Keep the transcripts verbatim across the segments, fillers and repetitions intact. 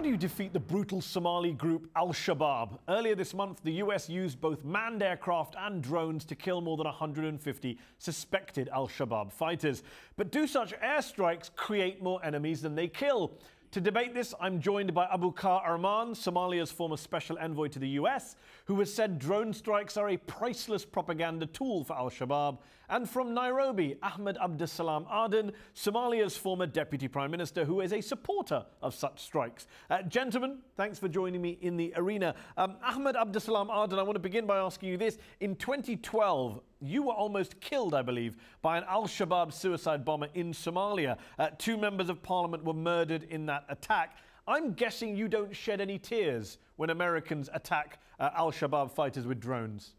How do you defeat the brutal Somali group Al-Shabaab? Earlier this month, the U S used both manned aircraft and drones to kill more than one hundred fifty suspected Al-Shabaab fighters. But do such airstrikes create more enemies than they kill? To debate this, I'm joined by Abukar Arman, Somalia's former special envoy to the U S, who has said drone strikes are a priceless propaganda tool for Al-Shabaab. And from Nairobi, Ahmed Abdisalam Adan, Somalia's former deputy prime minister, who is a supporter of such strikes. Uh, gentlemen, thanks for joining me in the arena. Um, Ahmed Abdisalam Adan, I want to begin by asking you this. In twenty twelve, you were almost killed, I believe, by an Al-Shabaab suicide bomber in Somalia. Uh, two members of parliament were murdered in that attack. I'm guessing you don't shed any tears when Americans attack uh, Al-Shabaab fighters with drones.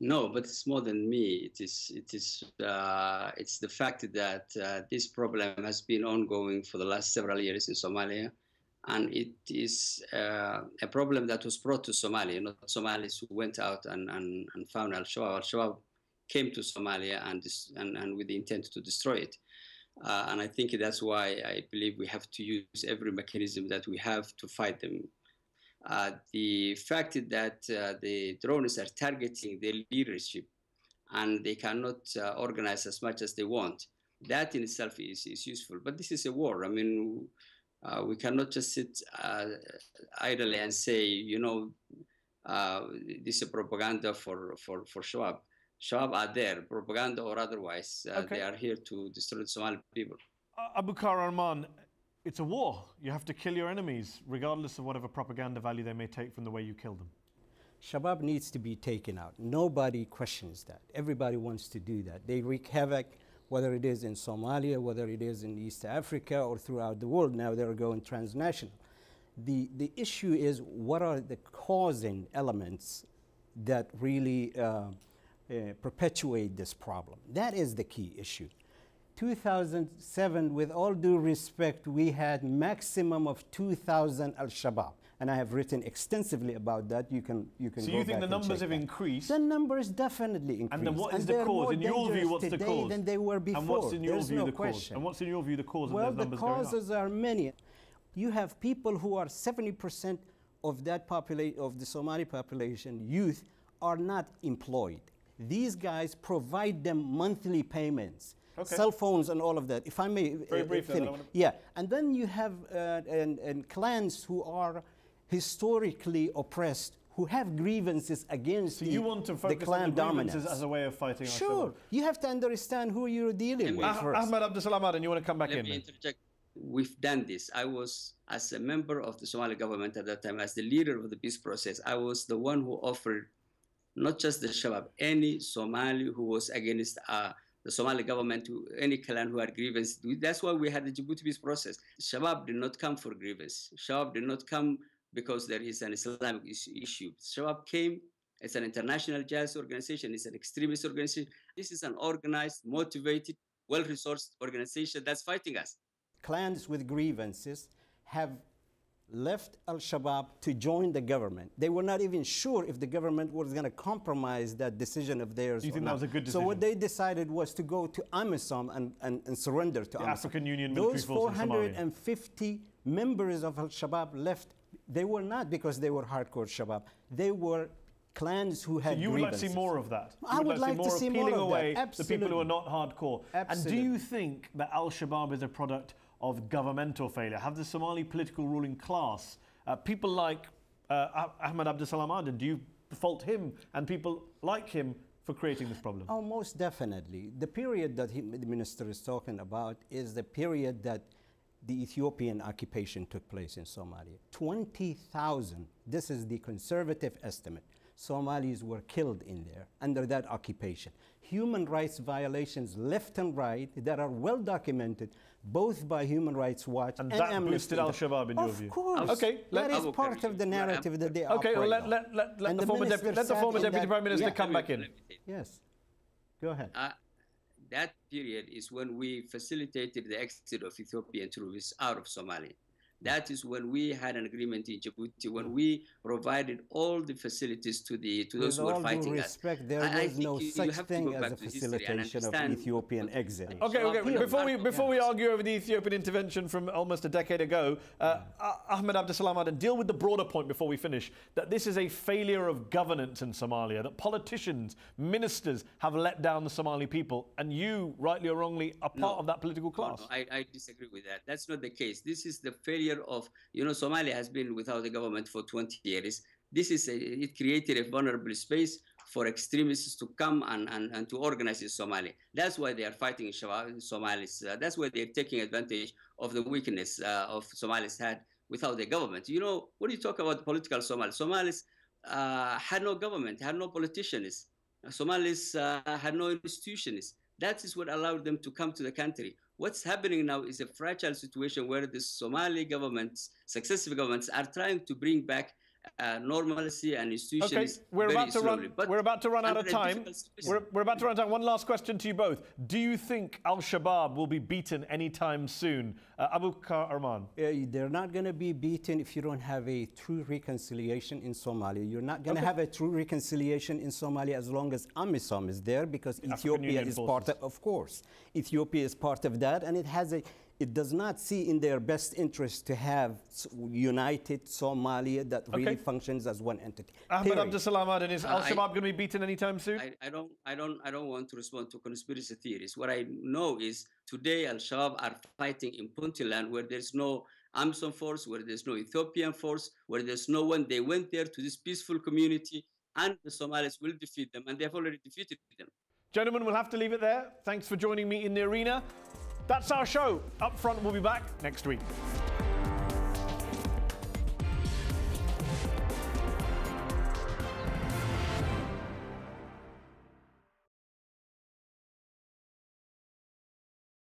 No, but it's more than me. It is, it is, uh, it's the fact that uh, this problem has been ongoing for the last several years in Somalia. And it is uh, a problem that was brought to Somalia, not Somalis who went out and, and, and found Al-Shabaab. Al-Shabaab came to Somalia and, and, and with the intent to destroy it. Uh, and I think that's why I believe we have to use every mechanism that we have to fight them. Uh, the fact that uh, the drones are targeting their leadership and they cannot uh, organize as much as they want, that in itself is, is useful. But this is a war. I mean, Uh, we cannot just sit uh, idly and say, you know, uh, this is propaganda for, for, for Shabaab. Shabaab are there, propaganda or otherwise. Uh, okay. They are here to destroy the Somali people. Uh, Abukar Arman, it's a war. You have to kill your enemies, regardless of whatever propaganda value they may take from the way you kill them. Shabaab needs to be taken out. Nobody questions that. Everybody wants to do that. They wreak havoc, whether it is in Somalia, whether it is in East Africa or throughout the world. Now they're going transnational. The, the issue is, what are the causing elements that really uh, uh, perpetuate this problem? That is the key issue. two thousand seven, with all due respect, we had maximum of two thousand Al-Shabaab. And I have written extensively about that. You can, you can. So go you think the numbers have that. increased? The numbers definitely increased. And then what is and the cause? In your view, what's the cause? Than they were before. And what's in your There's view no the question. cause? And what's in your view the cause well, of those numbers going up? Well, the causes are many. You have people who are seventy percent of that population, of the Somali population, youth, are not employed. These guys provide them monthly payments. Okay. Cell phones and all of that. If I may, very uh, briefly. No, yeah, and then you have uh, and, and clans who are historically oppressed, who have grievances against so the, you want to focus the clan on the dominance as a way of fighting. Sure, you have to understand who you're dealing and with. Ah first. Ahmed Abdisalam Adan, you want to come back Let in? Me interject. We've done this. I was, as a member of the Somali government at that time, as the leader of the peace process, I was the one who offered not just the Shabaab, any Somali who was against uh, the Somali government, to any clan who had grievances. That's why we had the Djibouti peace process. Shabaab did not come for grievance. Shabaab did not come because there is an Islamic issue. Shabaab came, it's an international jihadist organization, it's an extremist organization. This is an organized, motivated, well-resourced organization that's fighting us. Clans with grievances have left Al-Shabaab to join the government. They were not even sure if the government was going to compromise that decision of theirs. Do you think that was a good decision? So what they decided was to go to AMISOM and, and, and surrender to AMISOM. The African Union military force in Somalia. Those four hundred fifty members of Al-Shabaab left. They were not because they were hardcore Shabaab. They were clans who had grievances. So you would like to see more of that? I would like to see more of that. Peeling away the people who are not hardcore. Absolutely. And do you think that Al-Shabaab is a product of governmental failure? Have the Somali political ruling class, uh, people like uh, Ahmed Abdisalam Adan, do you fault him and people like him for creating this problem? Oh, most definitely. The period that he, the minister is talking about is the period that the Ethiopian occupation took place in Somalia. twenty thousand, this is the conservative estimate, Somalis were killed in there under that occupation. Human rights violations left and right that are well documented, both by Human Rights Watch and, and that Amnesty. Boosted Al-Shabaab in your view? Of course. Okay, that is part of the narrative that they are. Okay, well, let, let, let, let, the former deputy, let the former Deputy Prime Minister yeah. come back in. Yes, go ahead. Uh, that period is when we facilitated the exit of Ethiopian troops out of Somalia. That is when we had an agreement in Djibouti, when we provided all the facilities to the to those With who were fighting respect, us. There I, I is no you, such you thing as a facilitation of Ethiopian exile. Okay, okay. Before we before we argue over the Ethiopian intervention from almost a decade ago, uh, Ahmed Abdisalam Adan, deal with the broader point before we finish, that this is a failure of governance in Somalia, that politicians, ministers have let down the Somali people, and you, rightly or wrongly, are part no, of that political class. No, I, I disagree with that. That's not the case. This is the failure of, you know, Somalia has been without a government for twenty years. This is, a, it created a vulnerable space for extremists to come and, and, and to organize in Somalia. That's why they are fighting Shabaab, Somalis. Uh, that's why they're taking advantage of the weakness uh, of Somalis had without the government. You know, when you talk about political Somalis, Somalis uh, had no government, had no politicians. Somalis uh, had no institutions. That is what allowed them to come to the country. What's happening now is a fragile situation where the Somali governments, successive governments, are trying to bring back Uh, normalcy and institutions. Okay, we're about to run. We're about to run out of time. We're, we're about to run out of time. One last question to you both: do you think Al-Shabaab will be beaten anytime soon? Uh, Abukar Arman. Uh, they're not going to be beaten if you don't have a true reconciliation in Somalia. You're not going to okay. have a true reconciliation in Somalia as long as AMISOM is there, because the Ethiopia is part of. Of course, Ethiopia is part of that, and it has a. It does not see in their best interest to have united Somalia that okay. really functions as one entity. Ahmed Abdisalam Adan, is uh, Al-Shabaab going to be beaten anytime soon? I, I don't, I don't, I don't want to respond to conspiracy theories. What I know is today Al-Shabaab are fighting in Puntland, where there's no AMISOM force, where there's no Ethiopian force, where there's no one. They went there to this peaceful community, and the Somalis will defeat them, and they have already defeated them. Gentlemen, we'll have to leave it there. Thanks for joining me in the arena. That's our show. UpFront will be back next week.